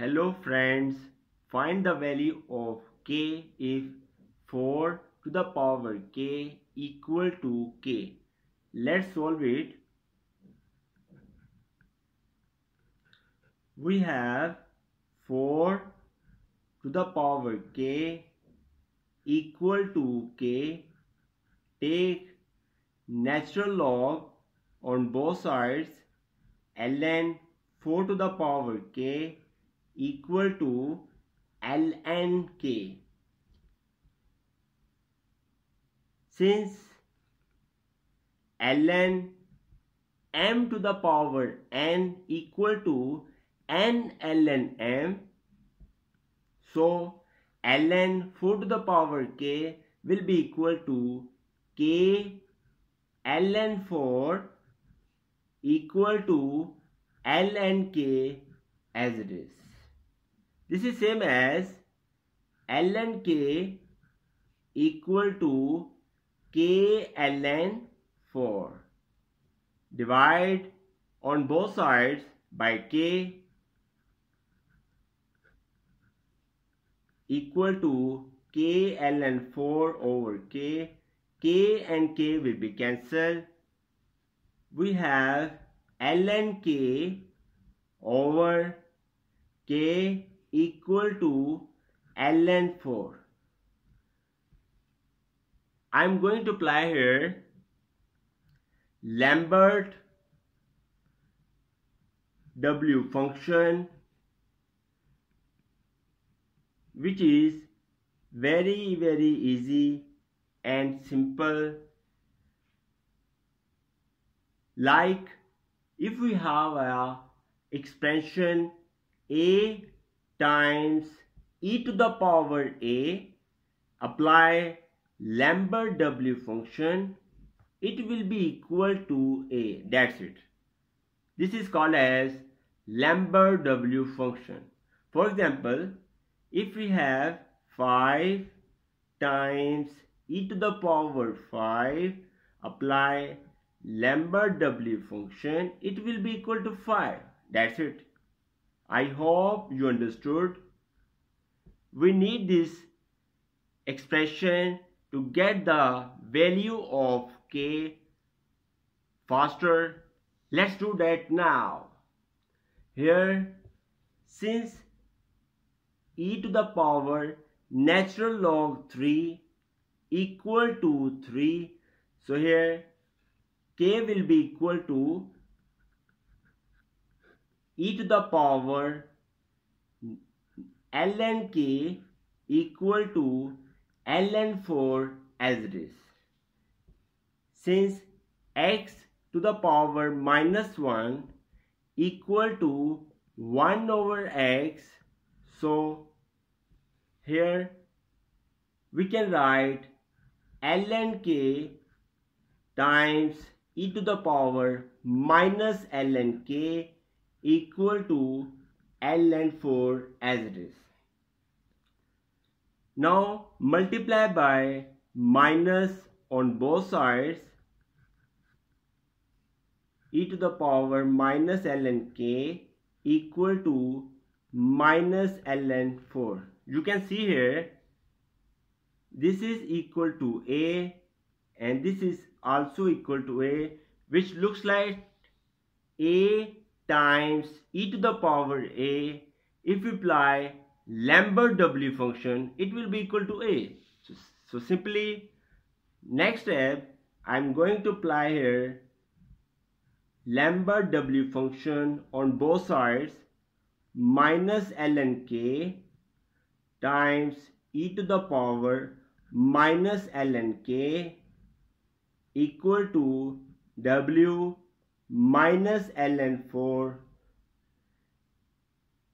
Hello friends, find the value of k if 4 to the power k equal to k. Let's solve it. We have 4 to the power k equal to k. Take natural log on both sides, ln 4 to the power k equal to ln k. Since ln m to the power n equal to n ln m, so ln 4 to the power k will be equal to k ln 4 equal to ln k as it is. This is same as ln k equal to k ln 4. Divide on both sides by k equal to k ln 4 over k. K and k will be cancelled. We have ln k over k equal to ln 4. I'm going to apply here Lambert W function, which is very, very easy and simple. Like if we have a expansion a times e to the power a, apply Lambert W function, it will be equal to a. That's it. This is called as Lambert W function. For example, if we have 5 times e to the power 5, apply Lambert W function, it will be equal to 5. That's it. I hope you understood. We need this expression to get the value of k faster. Let's do that now. Here, since e to the power natural log 3 equal to 3, so here k will be equal to e to the power ln k equal to ln 4 as it is. Since x to the power minus 1 equal to 1 over x, so here we can write ln k times e to the power minus ln k equal to ln 4 as it is. Now multiply by minus on both sides, e to the power minus ln k equal to minus ln 4. You can see here this is equal to a and this is also equal to a, which looks like a times e to the power a. If we apply Lambert W function, it will be equal to a. So simply, next step, I'm going to apply here Lambert W function on both sides, minus ln k times e to the power minus ln k equal to w minus ln 4.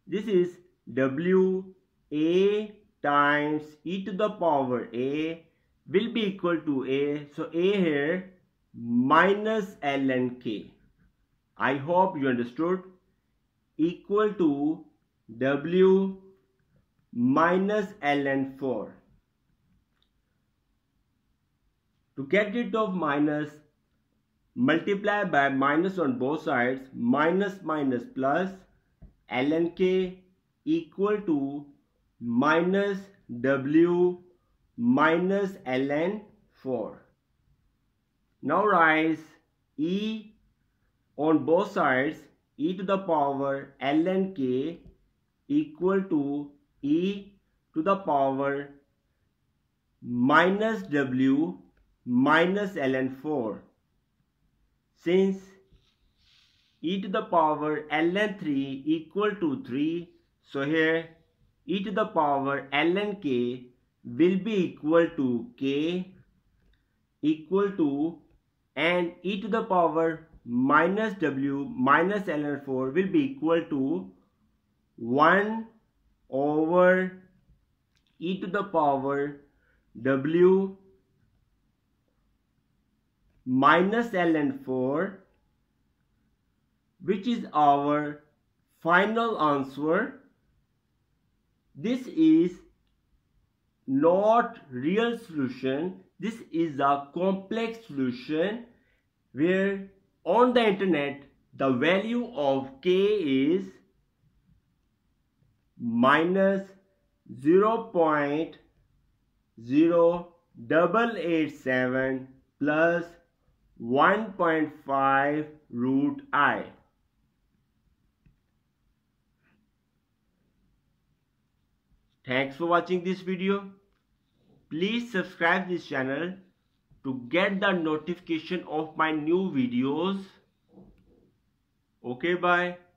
This is w a times e to the power a will be equal to a, so a here minus ln k. I hope you understood. Equal to w minus ln 4. To get rid of minus, multiply by minus on both sides, minus minus plus ln k equal to minus w minus ln 4. Now write e on both sides, e to the power ln k equal to e to the power minus w minus ln 4. Since e to the power ln 3 equal to 3, so here e to the power ln k will be equal to k equal to, and e to the power minus w minus ln 4 will be equal to 1 over e to the power w minus ln 4, which is our final answer. This is not real solution. This is a complex solution where on the internet the value of k is minus 0.0887 plus 1.5 root I. Thanks for watching this video. Please subscribe this channel to get the notification of my new videos. Okay, bye.